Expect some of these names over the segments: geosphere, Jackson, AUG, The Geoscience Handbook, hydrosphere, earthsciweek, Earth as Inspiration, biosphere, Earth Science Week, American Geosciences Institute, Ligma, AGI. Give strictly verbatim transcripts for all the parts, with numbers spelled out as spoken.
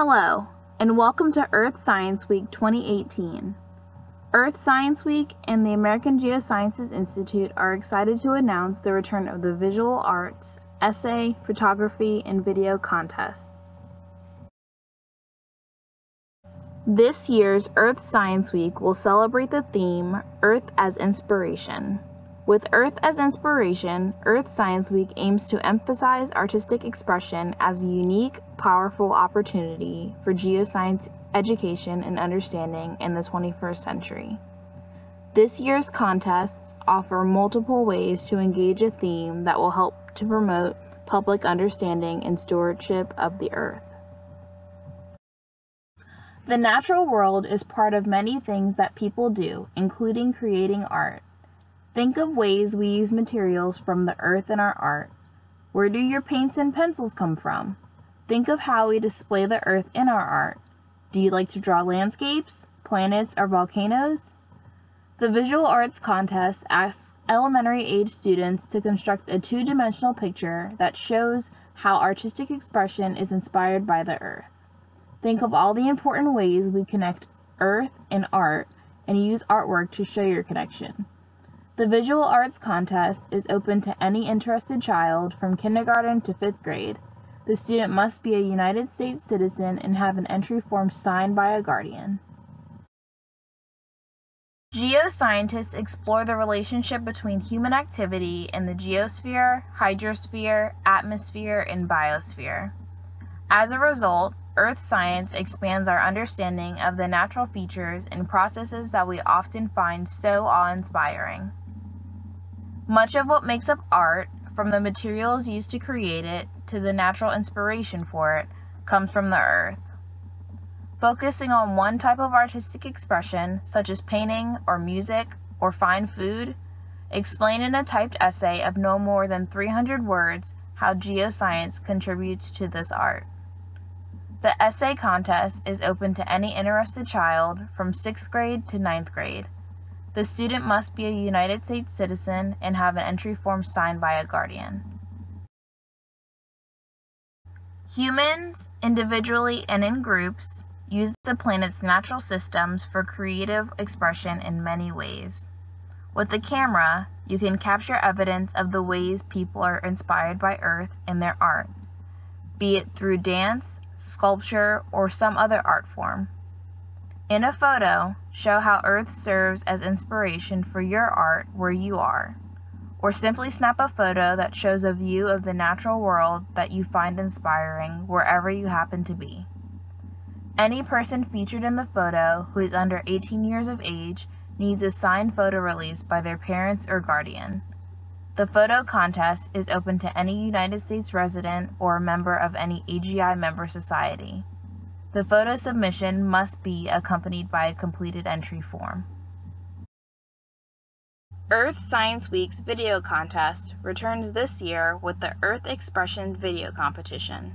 Hello, and welcome to Earth Science Week twenty eighteen. Earth Science Week and the American Geosciences Institute are excited to announce the return of the visual arts, essay, photography, and video contests. This year's Earth Science Week will celebrate the theme, Earth as Inspiration. With Earth as Inspiration, Earth Science Week aims to emphasize artistic expression as a unique, powerful opportunity for geoscience education and understanding in the twenty-first century. This year's contests offer multiple ways to engage a theme that will help to promote public understanding and stewardship of the Earth. The natural world is part of many things that people do, including creating art. Think of ways we use materials from the earth in our art. Where do your paints and pencils come from? Think of how we display the earth in our art. Do you like to draw landscapes, planets, or volcanoes? The Visual Arts Contest asks elementary age students to construct a two-dimensional picture that shows how artistic expression is inspired by the earth. Think of all the important ways we connect earth and art and use artwork to show your connection. The Visual Arts Contest is open to any interested child from kindergarten to fifth grade. The student must be a United States citizen and have an entry form signed by a guardian. Geoscientists explore the relationship between human activity in the geosphere, hydrosphere, atmosphere, and biosphere. As a result, earth science expands our understanding of the natural features and processes that we often find so awe-inspiring. Much of what makes up art, from the materials used to create it to the natural inspiration for it, comes from the earth. Focusing on one type of artistic expression, such as painting or music or fine food, explain in a typed essay of no more than three hundred words how geoscience contributes to this art. The essay contest is open to any interested child from sixth grade to ninth grade. The student must be a United States citizen and have an entry form signed by a guardian. Humans, individually and in groups, use the planet's natural systems for creative expression in many ways. With the camera, you can capture evidence of the ways people are inspired by Earth in their art, be it through dance, sculpture, or some other art form. In a photo, show how Earth serves as inspiration for your art where you are, or simply snap a photo that shows a view of the natural world that you find inspiring wherever you happen to be. Any person featured in the photo who is under eighteen years of age needs a signed photo release by their parents or guardian. The photo contest is open to any United States resident or a member of any A G I member society. The photo submission must be accompanied by a completed entry form. Earth Science Week's video contest returns this year with the Earth Expression Video Competition.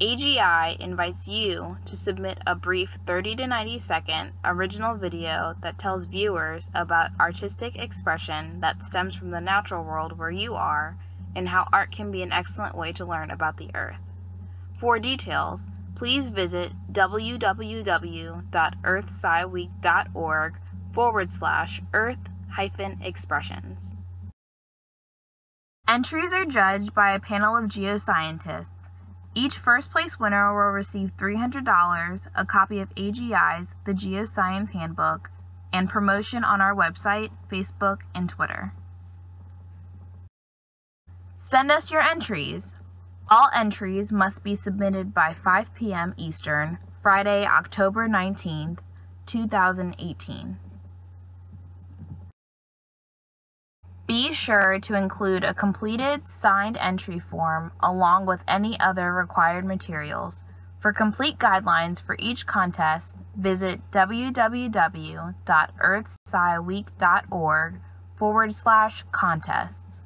A G I invites you to submit a brief thirty to ninety second original video that tells viewers about artistic expression that stems from the natural world where you are and how art can be an excellent way to learn about the Earth. For details, please visit w w w dot earthsciweek dot org forward slash earth hyphen expressions. Entries are judged by a panel of geoscientists. Each first place winner will receive three hundred dollars, a copy of A G I's The Geoscience Handbook, and promotion on our website, Facebook, and Twitter. Send us your entries. All entries must be submitted by five p m Eastern, Friday, October nineteenth, two thousand eighteen. Be sure to include a completed, signed entry form along with any other required materials. For complete guidelines for each contest, visit w w w dot earthsciweek dot org forward slash contests.